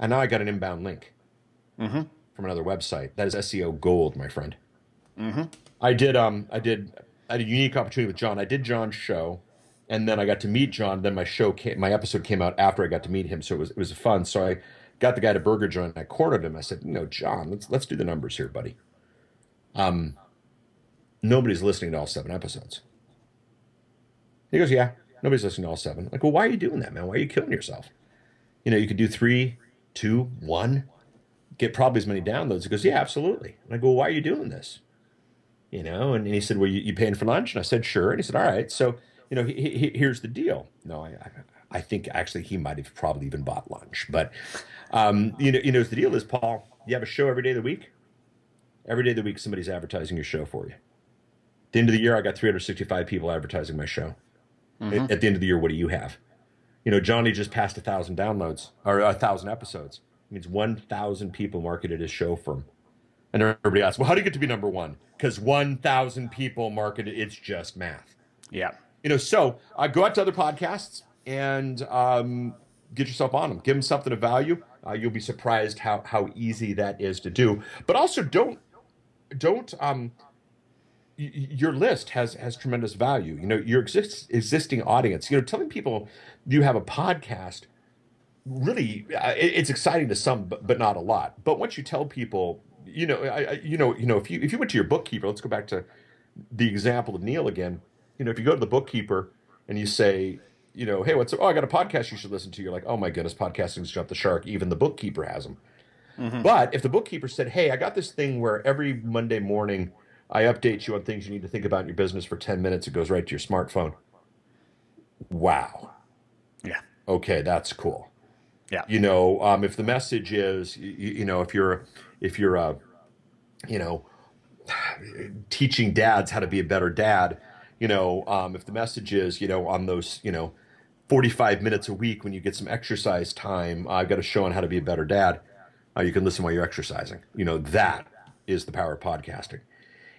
And now I got an inbound link mm-hmm. from another website. That is SEO gold, my friend. Mm-hmm. I had a unique opportunity with John. I did John's show, and then I got to meet John. Then my episode came out after I got to meet him, so it was fun. So I got the guy to Burger Joint, and I cornered him. I said, "You know, John, let's do the numbers here, buddy. Nobody's listening to all 7 episodes." He goes, "Yeah, nobody's listening to all 7. Like, well, why are you doing that, man? Why are you killing yourself? You know, you could do 3, 2, 1, get probably as many downloads." He goes, "Yeah, absolutely." And I go, "Well, why are you doing this? You know?" And he said, "Well, you paying for lunch?" And I said, "Sure." And he said, "All right. So, you know, here's the deal." No, I think actually he might have probably even bought lunch. But, you know, the deal is, Paul, you have a show every day of the week. Every day of the week, somebody's advertising your show for you. At the end of the year, I got 365 people advertising my show. Mm-hmm. At the end of the year, what do you have? you know, Johnny just passed 1,000 downloads or 1,000 episodes. It means 1,000 people marketed his show for him. And everybody asks, well, how do you get to be number one? Because 1,000 people marketed, it's just math. Yeah. You know, so go out to other podcasts and get yourself on them. Give them something of value. You'll be surprised how easy that is to do. But also don't your list has tremendous value. You know, your existing audience, you know, telling people you have a podcast, really, it's exciting to some, but not a lot. But once you tell people, you know, if you went to your bookkeeper, let's go back to the example of Neil again. You know, if you go to the bookkeeper and you say, you know, hey, oh, I got a podcast you should listen to. You're like, oh my goodness, podcasting's jumped the shark. Even the bookkeeper has them. Mm-hmm. But if the bookkeeper said, hey, I got this thing where every Monday morning, I update you on things you need to think about in your business for 10 minutes. It goes right to your smartphone. Wow. Yeah. Okay, that's cool. Yeah. You know, if the message is, if you're teaching dads how to be a better dad, you know, if the message is, you know, on those, you know, 45 minutes a week when you get some exercise time, I've got a show on how to be a better dad. You can listen while you're exercising. You know, that is the power of podcasting.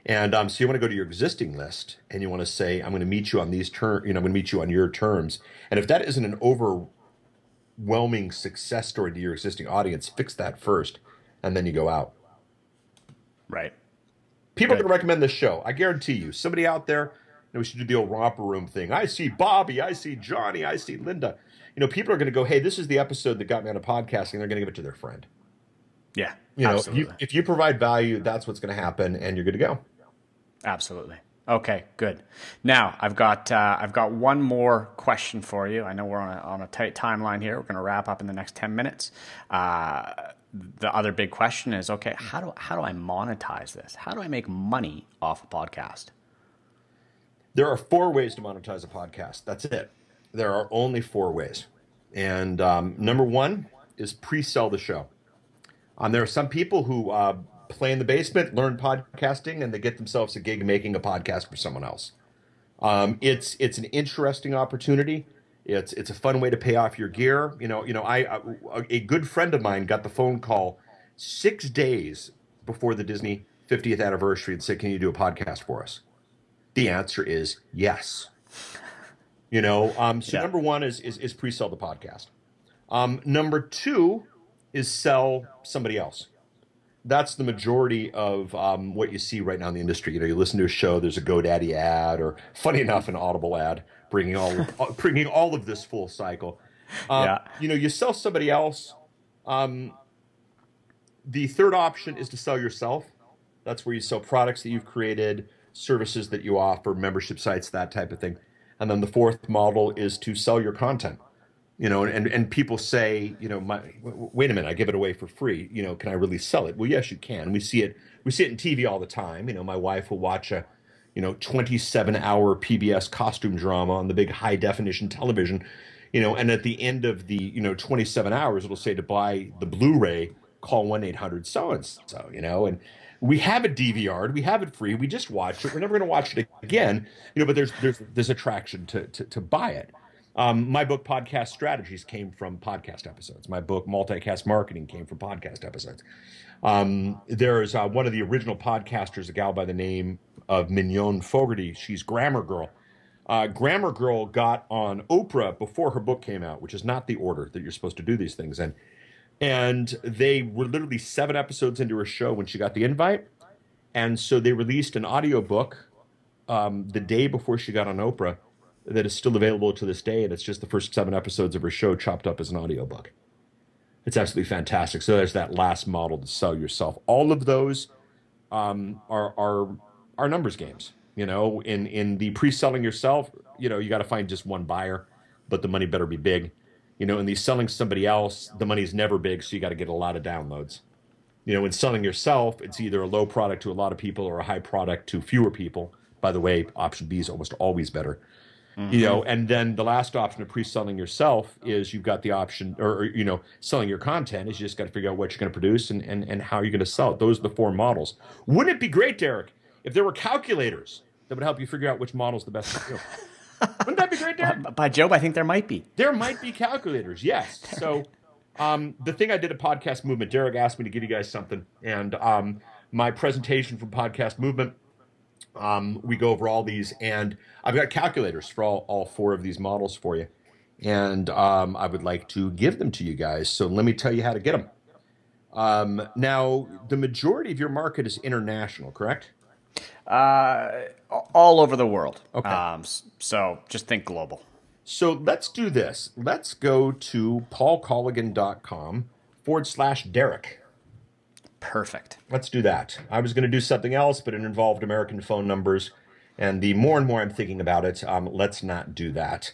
And so you want to go to your existing list and you want to say, I'm going to meet you on these terms, you know, I'm going to meet you on your terms. And if that isn't an overwhelming success story to your existing audience, fix that first and then you go out. Right. People are going to recommend this show. I guarantee you. Somebody out there, you know, we should do the old romper room thing. I see Bobby, I see Johnny, I see Linda. You know, people are going to go, hey, this is the episode that got me on a podcasting. They're going to give it to their friend. Yeah. You know, if you provide value, that's what's going to happen and you're good to go. Absolutely. Okay, good. Now I've got one more question for you. I know we're on a tight timeline here. We're going to wrap up in the next 10 minutes. The other big question is, okay, how do I monetize this? How do I make money off a podcast? There are 4 ways to monetize a podcast. That's it. There are only 4 ways. And number 1 is pre-sell the show. There are some people who play in the basement, learn podcasting, and they get themselves a gig making a podcast for someone else. It's an interesting opportunity. It's a fun way to pay off your gear. A good friend of mine got the phone call 6 days before the Disney 50th anniversary and said, "Can you do a podcast for us?" The answer is yes. You know, so number 1 is pre-sell the podcast. Number 2 is sell somebody else. That's the majority of what you see right now in the industry. You know, you listen to a show, there's a GoDaddy ad, or funny enough, an Audible ad, bringing all of this full cycle. You know, you sell somebody else. The third option is to sell yourself. That's where you sell products that you've created, services that you offer, membership sites, that type of thing. And then the fourth model is to sell your content. You know, and people say, you know, wait a minute, I give it away for free. You know, can I really sell it? Well, yes, you can. We see it in TV all the time. You know, my wife will watch a, you know, 27-hour PBS costume drama on the big high-definition television. You know, and at the end of the, you know, 27 hours, it'll say to buy the Blu-ray, call 1-800-so-and-so. You know, and we have it DVR'd, we have it free. We just watch it. We're never going to watch it again. You know, but there's attraction to buy it. My book, Podcast Strategies, came from podcast episodes. My book, Multicast Marketing, came from podcast episodes. There's one of the original podcasters, a gal by the name of Mignon Fogarty. She's Grammar Girl. Grammar Girl got on Oprah before her book came out, which is not the order that you're supposed to do these things in. And they were literally 7 episodes into her show when she got the invite. And so they released an audiobook the day before she got on Oprah that is still available to this day, and it's just the first 7 episodes of her show chopped up as an audiobook. It's absolutely fantastic. So there's that last model, to sell yourself. All of those are numbers games. You know, in the pre-selling yourself, you know, you got to find just one buyer, but the money better be big. You know, in the selling somebody else, the money's never big, so you got to get a lot of downloads. You know, in selling yourself, it's either a low product to a lot of people or a high product to fewer people. By the way, option B is almost always better. You know, and then the last option of pre-selling yourself is you've got the option, or you know, selling your content is you just got to figure out what you're going to produce and how you're going to sell it. Those are the 4 models. Wouldn't it be great, Derek, if there were calculators that would help you figure out which model is the best for you? Wouldn't that be great, Derek? By Job, I think there might be. There might be calculators, yes. So the thing I did at Podcast Movement, Derek asked me to give you guys something. And my presentation from Podcast Movement, we go over all these. And I've got calculators for all four of these models for you. And I would like to give them to you guys. So let me tell you how to get them. Now, the majority of your market is international, correct? All over the world. Okay. So just think global. So let's do this. Let's go to paulcolligan.com/Derek. Perfect. Let's do that. I was going to do something else, but it involved American phone numbers. And the more and more I'm thinking about it, let's not do that.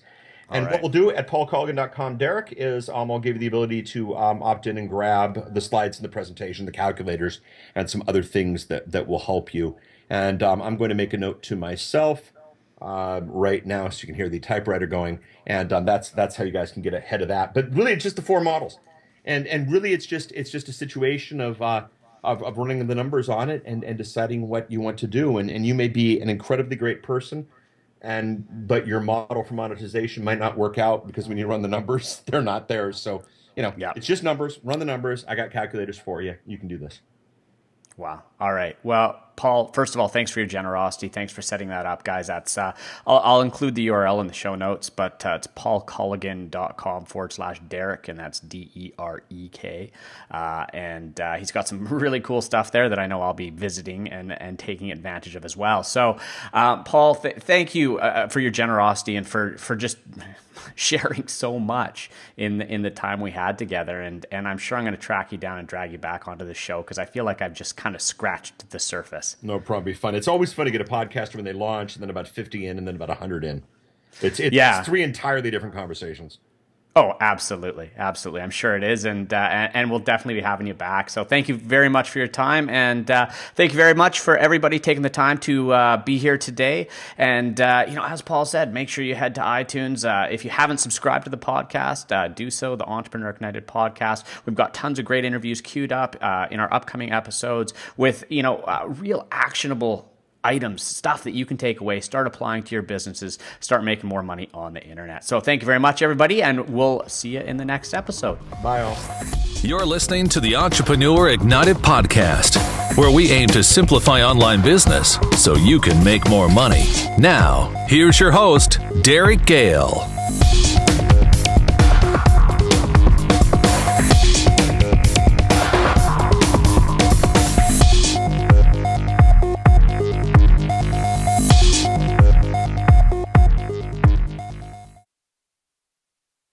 And what we'll do at paulcolligan.com, Derek, is I'll give you the ability to opt in and grab the slides in the presentation, the calculators, and some other things that will help you. And I'm going to make a note to myself right now so you can hear the typewriter going. And that's how you guys can get ahead of that. But really, it's just the four models. And really, it's just a situation of running the numbers on it and deciding what you want to do. And you may be an incredibly great person. But your model for monetization might not work out because when you run the numbers, they're not there. So, it's just numbers. Run the numbers. I got calculators for you. You can do this. Wow. All right. Well, Paul, first of all, thanks for your generosity. Thanks for setting that up, guys. That's I'll include the URL in the show notes, but it's paulcolligan.com/Derek, and that's DEREK. And he's got some really cool stuff there that I know I'll be visiting and taking advantage of as well. So, Paul, thank you for your generosity and for just sharing so much in the time we had together. And I'm sure I'm going to track you down and drag you back onto the show because I feel like I've just kind of scratched the surface. No problem. Be fun. It's always fun to get a podcast when they launch, and then about 50 in, and then about 100 in. It's three entirely different conversations. Oh, absolutely, absolutely. I'm sure it is, and we'll definitely be having you back. So thank you very much for your time, and thank you very much for everybody taking the time to be here today. And as Paul said, make sure you head to iTunes. If you haven't subscribed to the podcast, do so. The Entrepreneur Ignited Podcast. We've got tons of great interviews queued up in our upcoming episodes with real actionable items, stuff that you can take away, start applying to your businesses, start making more money on the internet. So thank you very much, everybody, and we'll see you in the next episode. Bye, all. You're listening to the Entrepreneur Ignited Podcast, where we aim to simplify online business so you can make more money. Now, here's your host, Derek Gehl.